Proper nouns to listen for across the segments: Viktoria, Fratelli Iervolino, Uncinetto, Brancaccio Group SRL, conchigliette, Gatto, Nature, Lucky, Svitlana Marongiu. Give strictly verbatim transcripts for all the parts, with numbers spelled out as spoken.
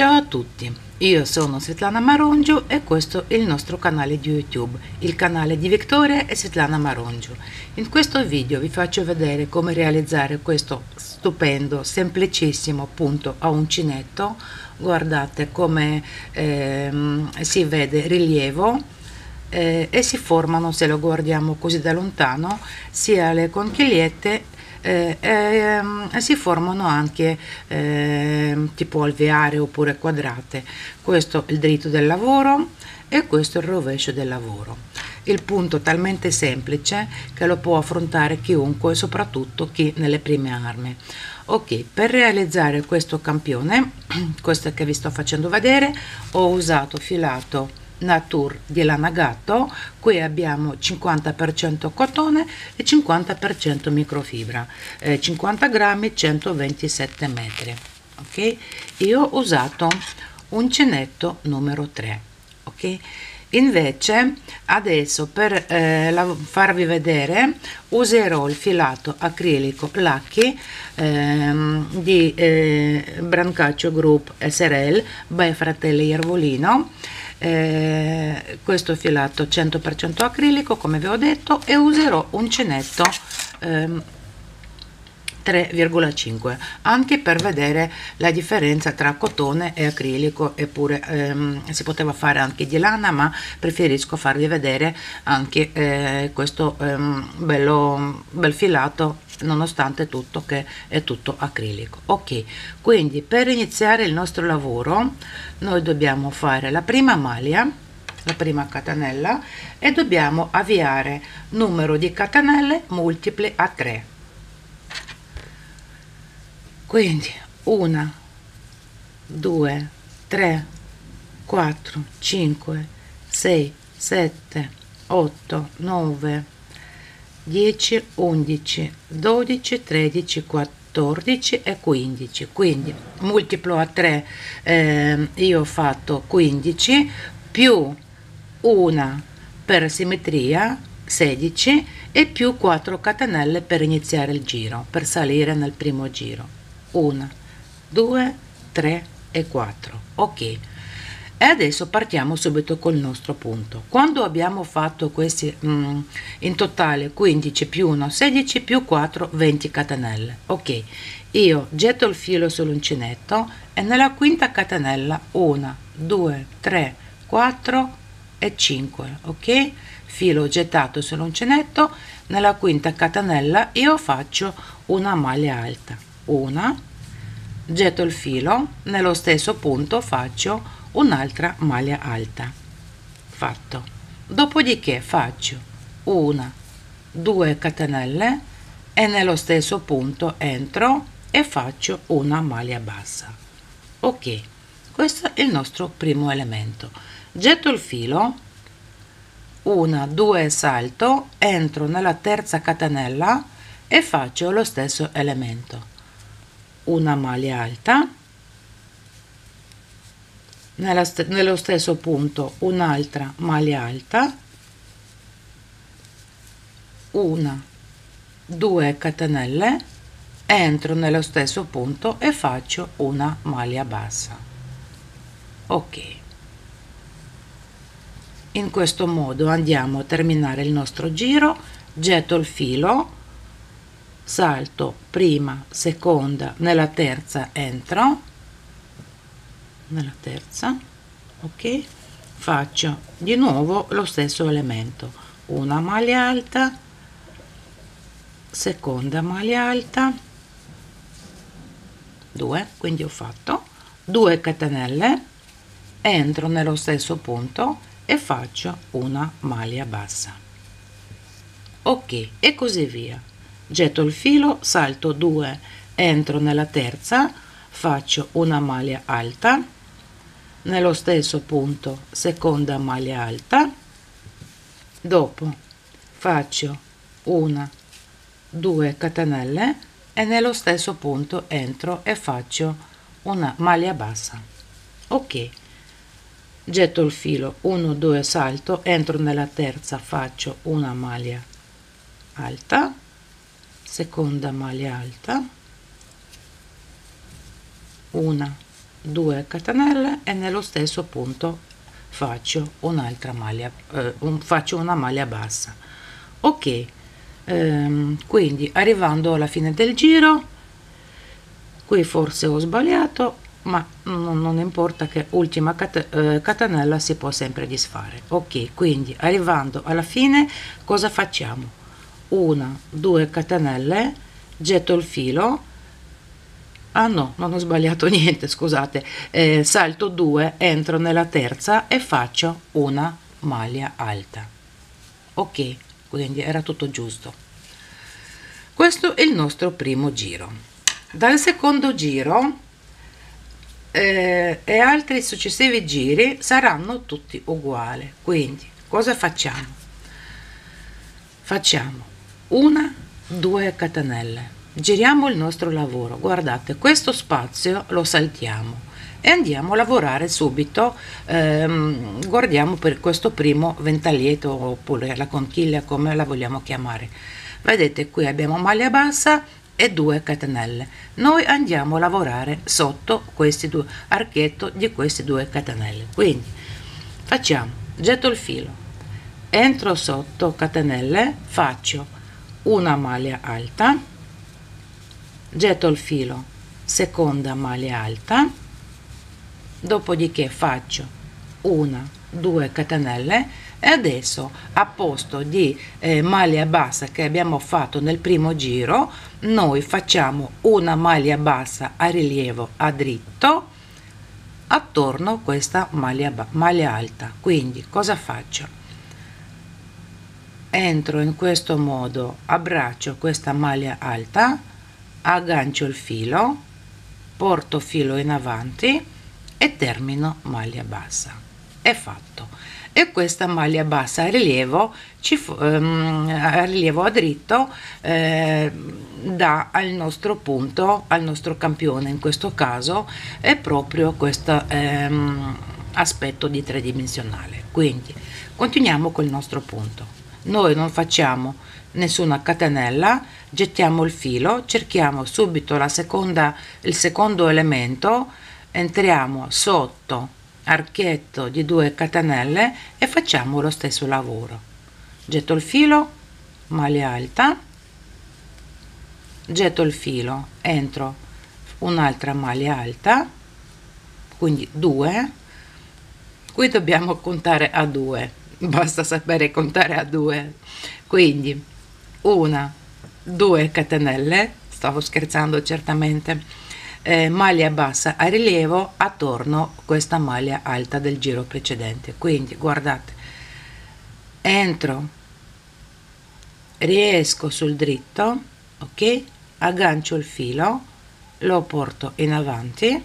Ciao a tutti, io sono Svitlana Marongiu e questo è il nostro canale di YouTube, il canale di Viktoria e Svitlana Marongiu. In questo video vi faccio vedere come realizzare questo stupendo, semplicissimo punto a uncinetto. Guardate come eh, si vede rilievo eh, e si formano, se lo guardiamo così da lontano, sia le conchigliette E, e, e si formano anche eh, tipo alveare oppure quadrate. Questo è il dritto del lavoro e questo è il rovescio del lavoro. Il punto è talmente semplice che lo può affrontare chiunque, soprattutto chi nelle prime armi. Ok, per realizzare questo campione, questo che vi sto facendo vedere, ho usato filato Nature di lana Gatto. Qui abbiamo cinquanta per cento cotone e cinquanta per cento microfibra, eh, cinquanta grammi, centoventisette metri. Ok, io ho usato uncinetto numero tre. Ok, invece adesso per eh, la, farvi vedere userò il filato acrilico Lucky ehm, di eh, Brancaccio Group S R L by Fratelli Iervolino. Eh, questo filato cento per cento acrilico, come vi ho detto, e userò uncinetto ehm, tre virgola cinque anche per vedere la differenza tra cotone e acrilico, eppure ehm, si poteva fare anche di lana, ma preferisco farvi vedere anche eh, questo ehm, bello, bel filato, nonostante tutto che è tutto acrilico. Ok, quindi per iniziare il nostro lavoro noi dobbiamo fare la prima maglia, la prima catenella, e dobbiamo avviare numero di catenelle multipli a tre, quindi uno, due, tre, quattro, cinque, sei, sette, otto, nove, dieci, undici, dodici, tredici, quattordici e quindici. Quindi multiplo a tre, eh, io ho fatto quindici più una per simmetria, sedici, e più quattro catenelle per iniziare il giro, per salire nel primo giro, uno, due, tre e quattro. Ok, e adesso partiamo subito col nostro punto. Quando abbiamo fatto questi mh, in totale quindici più uno, sedici, più quattro, venti catenelle. Ok, io getto il filo sull'uncinetto e nella quinta catenella uno, due, tre, quattro e cinque. Ok, filo gettato sull'uncinetto, nella quinta catenella io faccio una maglia alta, una, getto il filo, nello stesso punto faccio un'altra maglia alta, fatto. Dopodiché faccio una, due catenelle e nello stesso punto entro e faccio una maglia bassa. Ok, questo è il nostro primo elemento. Getto il filo, una, due, salto, entro nella terza catenella e faccio lo stesso elemento, una maglia alta, Nella st- nello stesso punto un'altra maglia alta, una, due catenelle, entro nello stesso punto e faccio una maglia bassa. Ok, in questo modo andiamo a terminare il nostro giro. Getto il filo, salto prima, seconda, nella terza entro, nella terza, ok, faccio di nuovo lo stesso elemento, una maglia alta, seconda maglia alta, due, quindi ho fatto due catenelle, entro nello stesso punto e faccio una maglia bassa. Ok, e così via. Getto il filo, salto due, entro nella terza, faccio una maglia alta, nello stesso punto seconda maglia alta, dopo faccio una, due catenelle e nello stesso punto entro e faccio una maglia bassa. Ok, getto il filo, uno, due, salto, entro nella terza, faccio una maglia alta, seconda maglia alta, una, due catenelle e nello stesso punto faccio un'altra maglia, eh, un, faccio una maglia bassa. Ok, ehm, quindi arrivando alla fine del giro, qui forse ho sbagliato, ma non, non importa, che ultima cat, eh, catenella si può sempre disfare. Ok, quindi arrivando alla fine cosa facciamo? Una, due catenelle, getto il filo, ah no, non ho sbagliato niente, scusate, eh, salto due, entro nella terza e faccio una maglia alta. Ok, quindi era tutto giusto. Questo è il nostro primo giro. Dal secondo giro eh, e altri successivi giri saranno tutti uguali. Quindi cosa facciamo? Facciamo una, due catenelle, giriamo il nostro lavoro, guardate, questo spazio lo saltiamo e andiamo a lavorare subito, ehm, guardiamo per questo primo ventaglietto oppure la conchiglia, come la vogliamo chiamare. Vedete, qui abbiamo maglia bassa e due catenelle, noi andiamo a lavorare sotto questi due archetti di queste due catenelle. Quindi facciamo, getto il filo, entro sotto catenelle, faccio una maglia alta, getto il filo, seconda maglia alta, dopodiché faccio una, due catenelle e adesso, a posto di eh, maglia bassa che abbiamo fatto nel primo giro, noi facciamo una maglia bassa a rilievo a dritto attorno a questa maglia, maglia alta. Quindi cosa faccio? Entro in questo modo, abbraccio questa maglia alta, aggancio il filo, porto filo in avanti e termino maglia bassa. È fatto. E questa maglia bassa a rilievo, ci, ehm, a rilievo a dritto eh, dà al nostro punto, al nostro campione in questo caso, è proprio questo ehm, aspetto di tridimensionale. Quindi continuiamo col nostro punto. Noi non facciamo nessuna catenella, gettiamo il filo, cerchiamo subito la seconda, il secondo elemento, entriamo sotto archetto di due catenelle e facciamo lo stesso lavoro. Getto il filo, maglia alta, getto il filo, entro un'altra maglia alta, quindi due. Qui dobbiamo contare a due, basta sapere contare a due. Quindi una, due catenelle, stavo scherzando certamente, eh, maglia bassa a rilievo attorno a questa maglia alta del giro precedente. Quindi guardate, entro, riesco sul dritto, ok, aggancio il filo, lo porto in avanti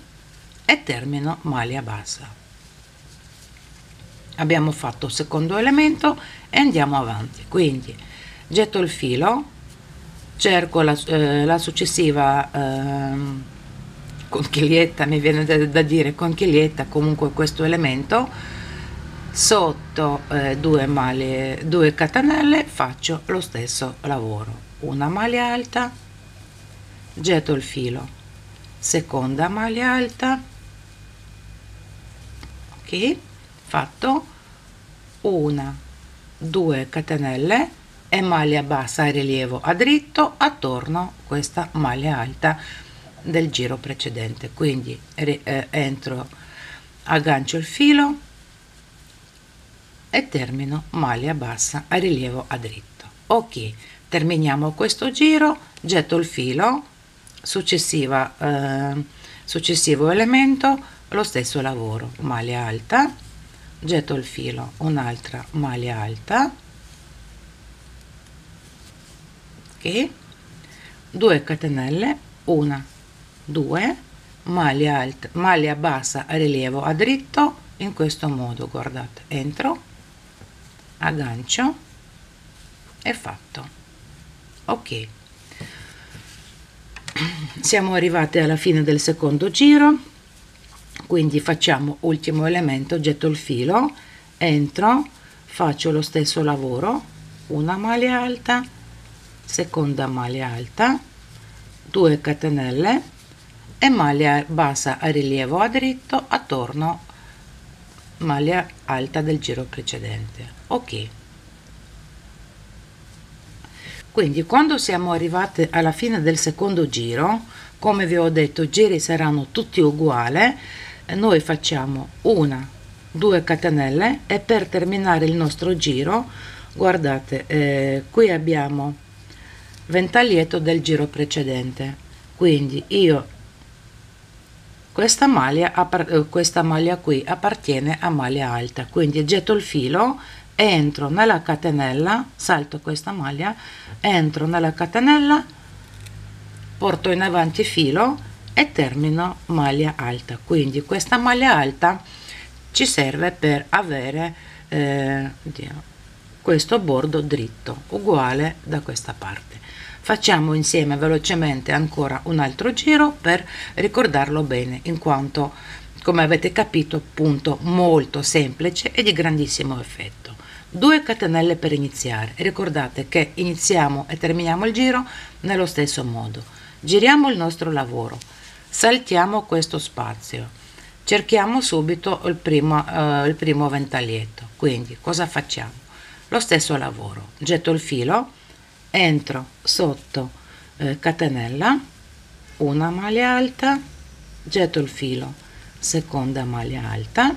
e termino maglia bassa. Abbiamo fatto il secondo elemento e andiamo avanti. Quindi getto il filo, cerco la, eh, la successiva eh, conchiglietta, mi viene da, da dire conchiglietta, comunque questo elemento, sotto eh, due maglie, due catenelle, faccio lo stesso lavoro, una maglia alta, getto il filo, seconda maglia alta, ok, fatto una, due catenelle e maglia bassa a rilievo a dritto attorno a questa maglia alta del giro precedente. Quindi eh, entro, aggancio il filo e termino maglia bassa a rilievo a dritto. Ok, terminiamo questo giro, getto il filo, successiva, eh, successivo elemento, lo stesso lavoro, maglia alta, getto il filo, un'altra maglia alta, ok, due catenelle, una, due, maglia alta, maglia bassa a rilievo a dritto in questo modo, guardate, entro, aggancio e fatto. Ok, siamo arrivati alla fine del secondo giro. Quindi facciamo ultimo elemento, getto il filo, entro, faccio lo stesso lavoro, una maglia alta, seconda maglia alta, due catenelle e e maglia bassa a rilievo a dritto attorno maglia alta del giro precedente. Ok, quindi quando siamo arrivati alla fine del secondo giro, come vi ho detto i giri saranno tutti uguali, noi facciamo una due catenelle e per terminare il nostro giro guardate eh, qui abbiamo ventaglietto del giro precedente, quindi io questa maglia, questa maglia qui appartiene a maglia alta, quindi getto il filo, entro nella catenella, salto questa maglia, entro nella catenella, porto in avanti filo e termino maglia alta. Quindi questa maglia alta ci serve per avere eh, questo bordo dritto uguale da questa parte. Facciamo insieme velocemente ancora un altro giro per ricordarlo bene, in quanto come avete capito appunto molto semplice e di grandissimo effetto. Due catenelle per iniziare, ricordate che iniziamo e terminiamo il giro nello stesso modo, giriamo il nostro lavoro, saltiamo questo spazio, cerchiamo subito il primo, eh, il primo ventaglietto. Quindi cosa facciamo? Lo stesso lavoro, getto il filo, entro sotto eh, catenella, una maglia alta, getto il filo, seconda maglia alta,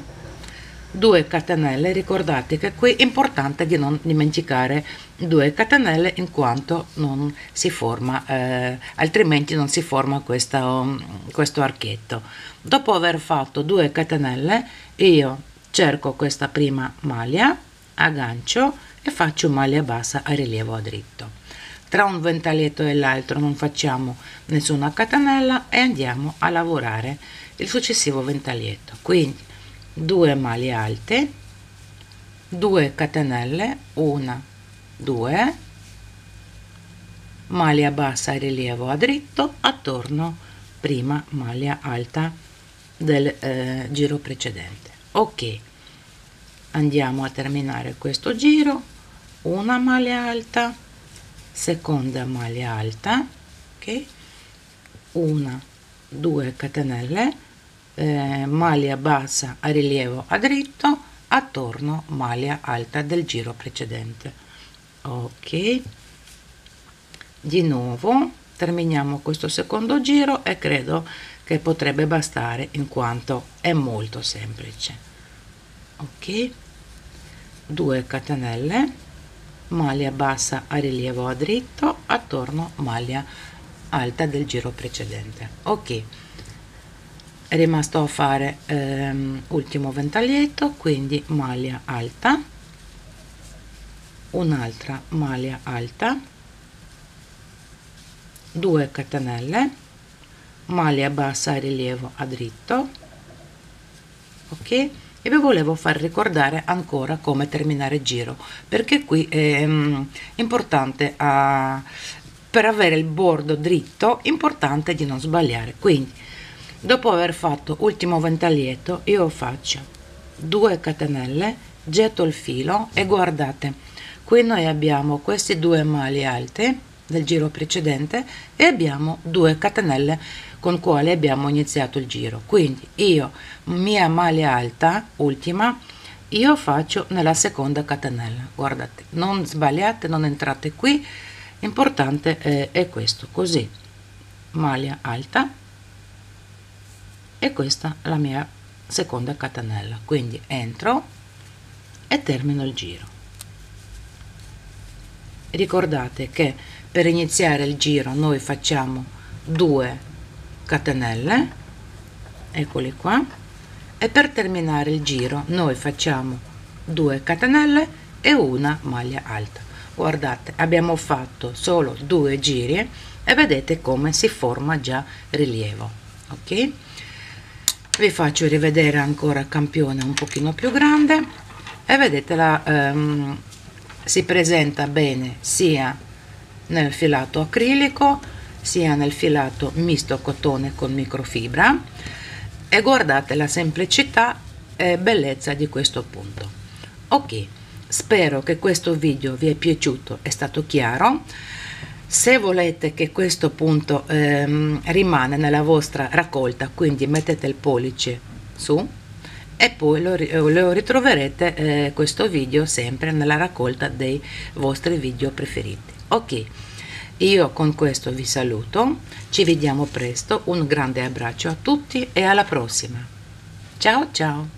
due catenelle. Ricordate che qui è importante di non dimenticare due catenelle, in quanto non si forma eh, altrimenti non si forma questa, um, questo archetto. Dopo aver fatto due catenelle io cerco questa prima maglia, aggancio e faccio maglia bassa a rilievo a dritto. Tra un ventaglietto e l'altro non facciamo nessuna catenella e andiamo a lavorare il successivo ventaglietto. Quindi due maglie alte, due catenelle, una, due, maglia bassa a rilievo a dritto, attorno prima maglia alta del eh, giro precedente. Ok, andiamo a terminare questo giro, una maglia alta, seconda maglia alta, ok, una, due catenelle, eh, maglia bassa a rilievo a dritto, attorno maglia alta del giro precedente. Ok, di nuovo terminiamo questo secondo giro e credo che potrebbe bastare in quanto è molto semplice. Ok, due catenelle, maglia bassa a rilievo a dritto, attorno maglia alta del giro precedente. Ok, è rimasto a fare ehm, ultimo ventaglietto, quindi maglia alta, un'altra maglia alta, due catenelle, maglia bassa a rilievo a dritto. Ok, e vi volevo far ricordare ancora come terminare il giro, perché qui è um, importante a, per avere il bordo dritto, importante di non sbagliare. Quindi dopo aver fatto ultimo ventaglietto io faccio due catenelle, getto il filo e guardate qui noi abbiamo queste due maglie alte del giro precedente e abbiamo due catenelle con quale abbiamo iniziato il giro. Quindi io mia maglia alta ultima io faccio nella seconda catenella, guardate, non sbagliate, non entrate qui, importante è, è questo, così maglia alta e questa la mia seconda catenella, quindi entro e termino il giro. Ricordate che per iniziare il giro noi facciamo due catenelle, eccoli qua, e per terminare il giro noi facciamo due catenelle e una maglia alta. Guardate, abbiamo fatto solo due giri e vedete come si forma già rilievo. Ok, vi faccio rivedere ancora il campione un pochino più grande e vedete la ehm, si presenta bene sia nel filato acrilico sia nel filato misto cotone con microfibra, e guardate la semplicità e bellezza di questo punto. Ok, spero che questo video vi è piaciuto, è stato chiaro, Se volete che questo punto ehm, rimane nella vostra raccolta, quindi mettete il pollice su e poi lo, lo ritroverete eh, questo video sempre nella raccolta dei vostri video preferiti. Ok, io con questo vi saluto, ci vediamo presto, un grande abbraccio a tutti e alla prossima. Ciao ciao!